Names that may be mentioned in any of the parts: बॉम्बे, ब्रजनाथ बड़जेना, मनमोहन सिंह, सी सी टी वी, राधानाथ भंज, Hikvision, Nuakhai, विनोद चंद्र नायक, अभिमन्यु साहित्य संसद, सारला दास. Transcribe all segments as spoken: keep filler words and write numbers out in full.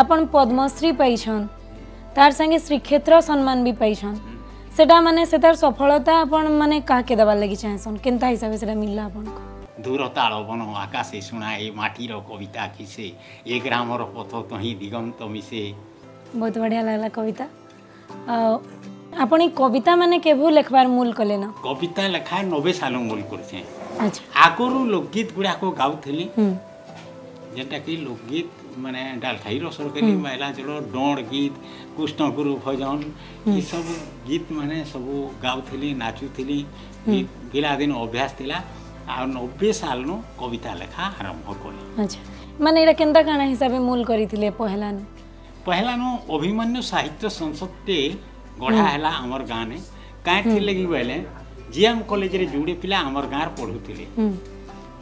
आपन पद्मश्री पाइन तार संगे श्रीक्षेत्र सम्मान भी पाइन सेटा माने से तार सफलता अपन माने का के देबार लागि चाहसन केनता हिसाब से मिलला अपन को दूर तारो बन आकाशे सुनाए माटी रो कविता किसे एक ग्राम रो पथ तो ही दिगंत मिसे। बहुत बढ़िया लागला कविता। अपन ई कविता माने केबु लेखबार मूल कले ना कविता लेखा नब्बे साल मूल करथे। अच्छा आगरु लोकगीत गुडा को गाउथली जेटा कि लोकगीत माने डालखाई रो सरकारी महिला चलो डोड़ गीत कृष्ण गुरु भजन ये सब गीत माने सब गाउथली नाचुथली बिला दिन अभ्यास थिला आ नब्बे साल नो कविता लेखा आरंभ कली। अच्छा माने एरा केनता काना हिसाबे मूल करिथिले पहला नो पहला नो अभिमन्यु साहित्य संसद ते गढ़ा हैला हमर गाने काहे थिले कि बोले जीएम कॉलेज रे जुड़े पिला हमर गार पढुथिले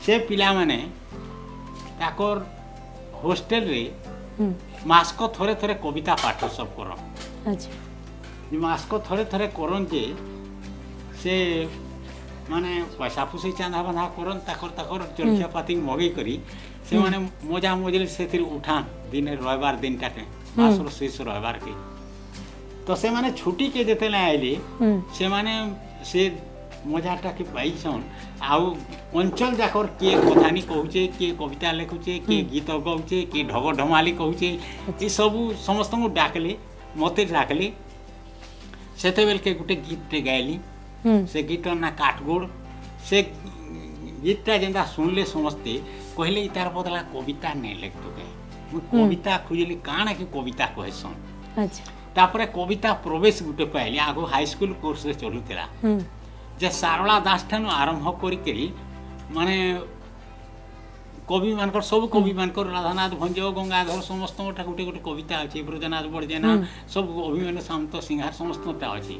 से पिला माने ताकोर हॉस्टल रे मास्को थोड़े थोड़े कविता पाठ सब कर। अच्छा मास्को थोड़े थोड़े करन जे से माने पैसा फुसे चांदा बंधा करन ताकर ताकर चरखिया पाती मगे करी से माने मजा मजल से थिर उठान दिन रविवार दिन काटे मासरो शेष रविवार के तो से माने छुट्टी के जते ना आइली से माने से मजाटा के पाइसन आउ अंचल जाकर किए कथानी कहूचे किए कविता लिखुचे किए गीत गाउचे किए ढग ढमाली कहूचे ये सब समस्त को डाकले मते डाकले सेते बेल के गोटे गीतटे गायली से गीत ना काठगोड़ से गीतटा जेनता सुनले समस्ते कहले तार बदला कविता नहीं लिखतो गए कविता खोजली काना कि कविता कहसन। अच्छा तापर कविता प्रवेश गोटे पाइली आगो हाई स्कूल कोर्स रे चलुतिला जे सारला दास ठान आरंभ करी माने कवि मान सब कवि मान राधानाथ भंज गंगाधर समस्त गोटे गोटे कविता अच्छे ब्रजनाथ बड़जेना सब अभिमन्यु शांत सिंहार समस्त अच्छे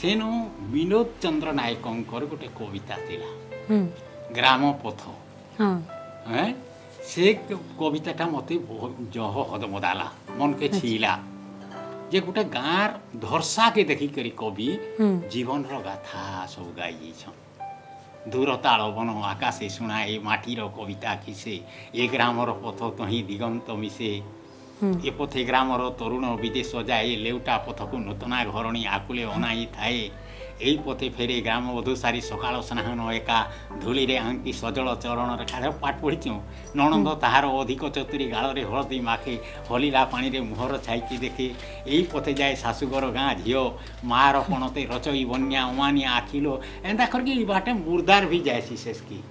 सेनु विनोद चंद्र नायक गोटे कविता थिला ग्राम पथ से कविता मत जह हदमदाला मन के छीला जे गोटे गाँर धरसा के देखी करी कवि जीवन रो गाथा सब गाई दूर तारो बन आकाशे सुनाए माटी रो कविता किसे ए ग्राम रो पथ तो ही दिगंत मिसे ए पथे ग्राम रो तरुण विदेश जाए लेउटा पथ को नूतना घरणी आकुले अनाई थाए ए पथे फेरे ग्राम वधू सारी सकाल स्नान एका धूली रे आंकी सजल चरण रेखा पाठ पढ़ी नणंद ताहार अधिक चतुरी गाल हलदी माखे हलिला पानी रे मुहर छाइकी देखे ए पथे जाए सासुघर गाँ झीओ मार पणते रचई बन्या अमानिया आखिलो एंता करके बाटे मुर्दार भी जाएसी शेष की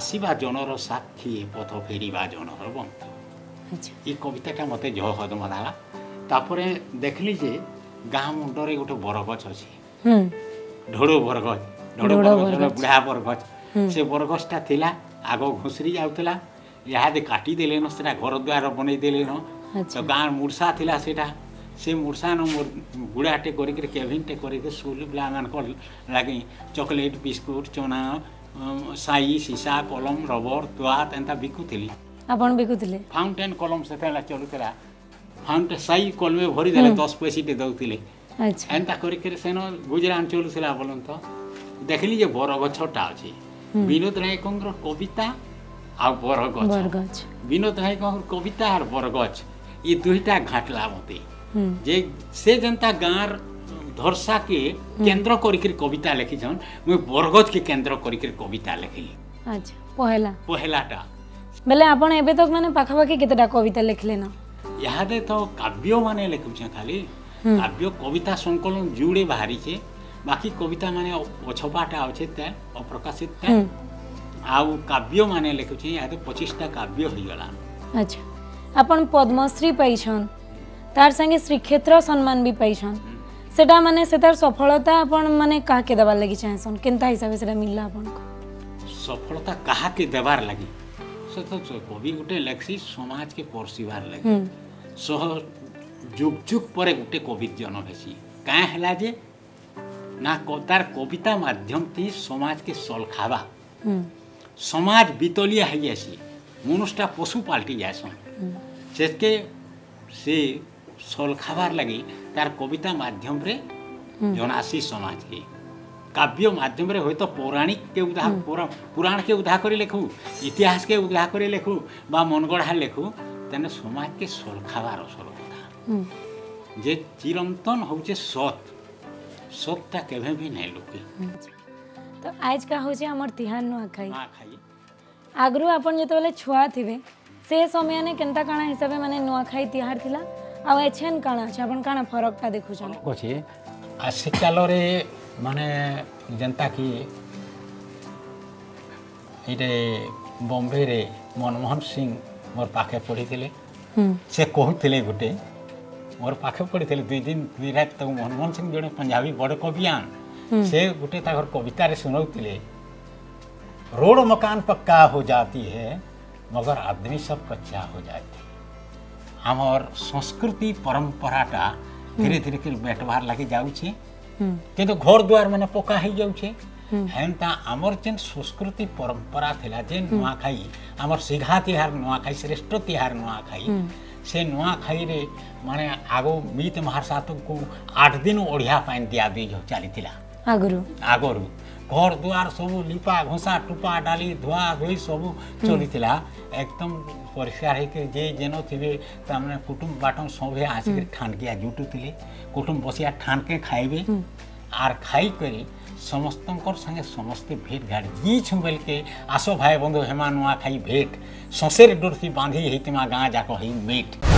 आसवा जनर साक्षी पथ फेरवा जनर बंत। अच्छा ये कविताटा मत जह हदम लगा तापर देखली जे गाँ मुंडे गोटे बरगछ अच्छे ढोड़ बरगछ ढोड़ बरगछ बुढ़ा बरगछ से बरगछटा थिला आग घुसरी जाऊला इहादे काटिदेले न से घर द्वार बनईदेले न तो गाँ मूर्सा थिला सेटा से मूर्सा न गुड़ाटे करविनटे करके स्कूल पे लगे चॉकलेट बिस्कुट चना साई सीसा कलम रबर तुआत एंता बिकुली आपन बिकुले फाउंटेन कलम से चलुला फाउंटेन साई कलमे भरी देले दस पैसे टे दउतिले। अच्छा एंता करके सेन गुजरान चलुला बोलन तो देखली जे बरगछटा अछि विनोद नायकंकर कविता आ बरगछ बरगछ विनोद नायकंकर कविता आर बरगछ ई दुईटा घाटला मते जे से जनता गार धरसा के केंद्र करके कविता लिखि जन मु बरगछ के केंद्र करके कविता लिखली। अच्छा पहला पहलाटा बेले आपण एबे तक माने पाखा के केतेटा कविता लिखले ना यादे तो काव्य माने लिखु छ खाली काव्य कविता संकलन जुड़े भारी छे बाकी कविता माने अछपाटा अछि ते अप्रकाशित ते आ काव्य माने लिखु छ यादे पच्चीस टा काव्य होई गला। अच्छा आपण पद्मश्री पाइछन तार संगे श्रीक्षेत्र सम्मान भी पाइछन सेटा माने से तार सफलता आपण माने का के देबार लागि चाहसन केनता हिसाब से मिलला आपण को सफलता कहा के देबार लागि से तो कवि गोटे लेखसी समाज के परसिवार लगे सह जुग जुग पर गोटे कवि जन भेसी काँ है जे ना तार कविता माध्यम थी समाज के सलखावा समाज बितलिया है जासी मनुष्यटा पशु पाल्टी जासन से से सलखावार लगे तार कविता माध्यम रे जनासी समाज के काव्य माध्यम रे होय तो पौराणिक के उदा पुराण के उदा कर लिखू इतिहास के उदा कर लिखू बा मनगढ़ा लिखू तेने समाज के सलखावार असल कथा जे चिरंतन हो जे सत सत्ता केभे भी नहीं लुके। तो आज का हो जे हमर तिहार नुआखाई आगरू अपन जते बेले छुआ थिबे से समय ने केनता काना हिसाब माने नुआखाई तिहार थिला आ एछन काना छ अपन काना फरकटा देखु छ कोछे आसे कालो रे माने जनता की इडे बॉम्बे रे मनमोहन सिंह मोर पाखे पढ़ी थे से कहते गोटे मोर पाखे पढ़ी थे दुई दिन दुई रात तक मनमोहन सिंह जो पंजाबी बड़ कवियान से गोटे कवित सुनौते रोड मकान पक्का हो जाती है मगर आदमी सब कच्चा हो जाते। आमर संस्कृति परंपराटा धीरे धीरे कर बैठवार लगे जाऊे कि तो घर द्वार मैंने पक्का हो जाऊे हेनता आमर जेन संस्कृति परंपरा थिला जे नुआखाई आमर सीघा तिहार नुआखाई श्रेष्ठ तिहार नुआखाई से नुआखाई रे माने आगो मित महारसात को आठ दिन ओढ़िया पाइन दिया दी चली आगुरु आगुरु घर दुआर सब लिपा घोसा टुपा डाली धुआ धुई सब चली एकदम परिष्कार होकर जे जेन थे तामने कुटुंब बाटम सभी आसिक ठानकिया जुटुले कुटुंब बसिया ठानके खाइबे आर खाई करी समस्त संगे समस्ते भेट घाट जी छुबेल के आसो भाई बंधु हेमा नुआ खाई भेट ससेर डोरसी बांधी हेतिमा गाँ जाको ही मेट।